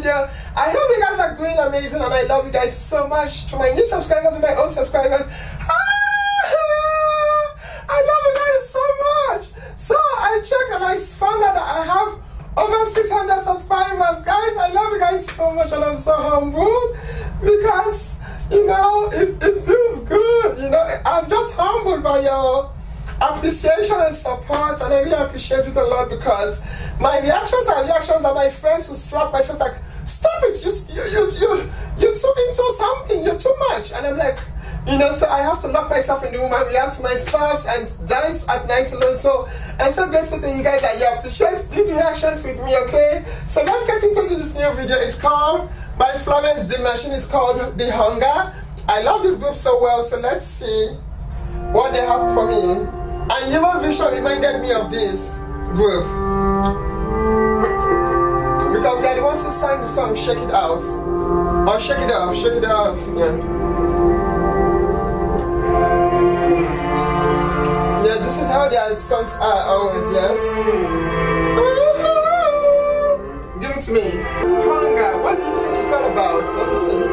video. I hope you guys are doing amazing and I love you guys so much. To my new subscribers and my old subscribers, I love you guys so much. So I checked and I found out that I have over 600 subscribers. Guys, I love you guys so much and I'm so humbled because, you know, it feels good. You know, I'm just humbled by your appreciation and support, and I really appreciate it a lot because my reactions are my friends who slap my face like, stop it, you're too into something, you're too much, and I'm like, you know, so I have to lock myself in the room and react to my stuff and dance at night alone. So I'm so grateful to you guys that you appreciate these reactions with me, okay? So let's get into this new video. It's called, by Florence + The Machine, it's called The Hunger. I love this group so well, so let's see what they have for me. And Human Vision reminded me of this group because they're the ones who sang the song Shake It Out or Shake It Off, Shake It Off, yeah. Yeah, this is how their songs are always, yes. Give it to me. Hunger, what do you think it's all about? Let me see.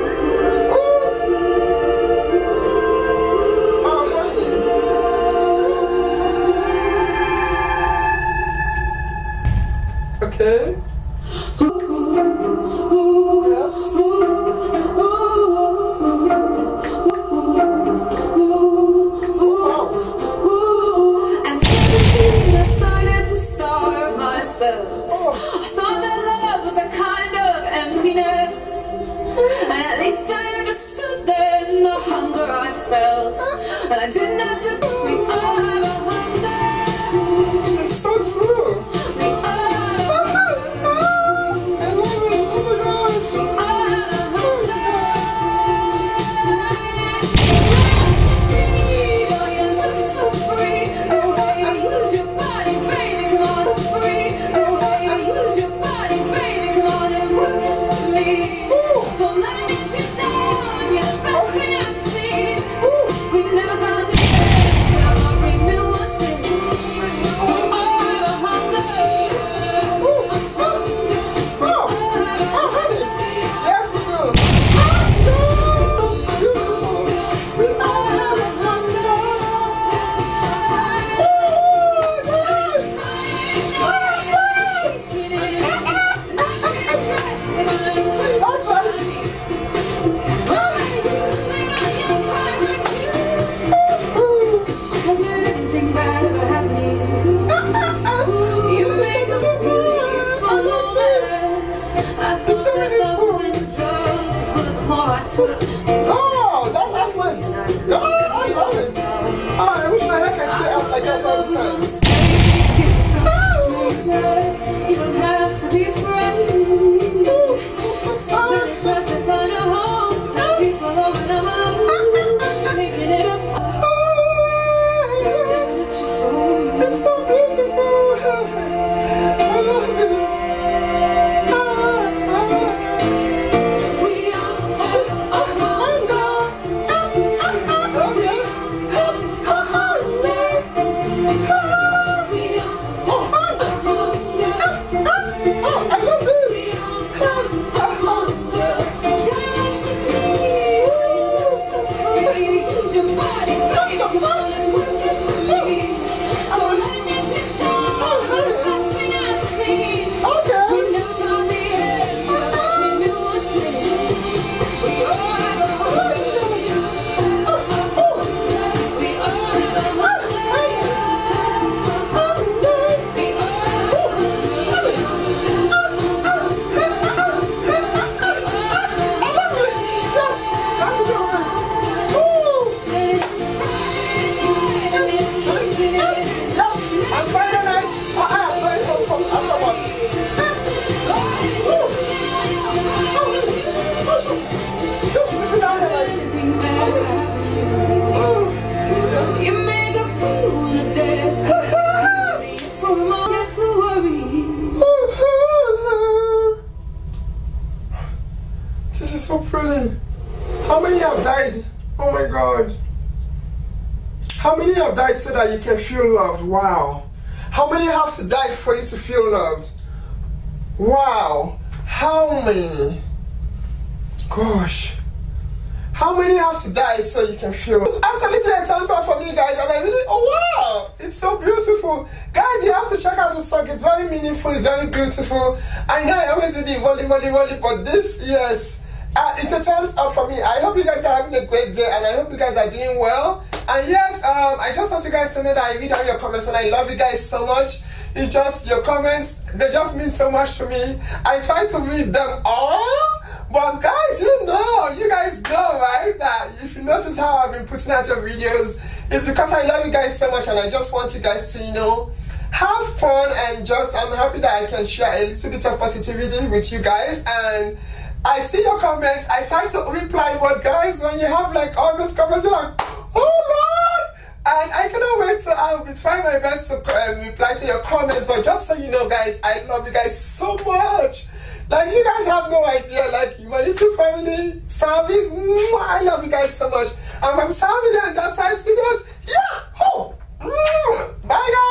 Okay. Oh, that last one. Oh, I love it. Oh, I wish my hair could stay up like that all the time. You don't have to be afraid. Let me trust and find a home. People are when I'm alone. Making it up. Staring at your phone. It's so beautiful. I love it. How many have died so that you can feel loved? Wow. How many have to die for you to feel loved? Wow. How many have to die so you can feel? It's absolutely a thumbs up for me, guys, and I really, oh wow, it's so beautiful. Guys, you have to check out this song, it's very meaningful, it's very beautiful. I know I always do the volley, but this, yes, it's a thumbs up for me. I hope you guys are having a great day, and I hope you guys are doing well. And yes, I just want you guys to know that I read all your comments, and I love you guys so much. It's just, your comments, they just mean so much to me. I try to read them all. But guys, you guys know, right? That if you notice how I've been putting out your videos, it's because I love you guys so much, and I just want you guys to, you know, have fun, and just, I'm happy that I can share a little bit of positivity with you guys. And I see your comments, I try to reply, but guys, when you have like all those comments, you're like, oh Lord! And I cannot wait, so I'll be trying my best to reply to your comments. But just so you know, guys, I love you guys so much. Like, you guys have no idea, like, my YouTube family, Salvi's, I love you guys so much. I'm Salvi, and that's how I see this. Yeah! Oh! Bye, guys!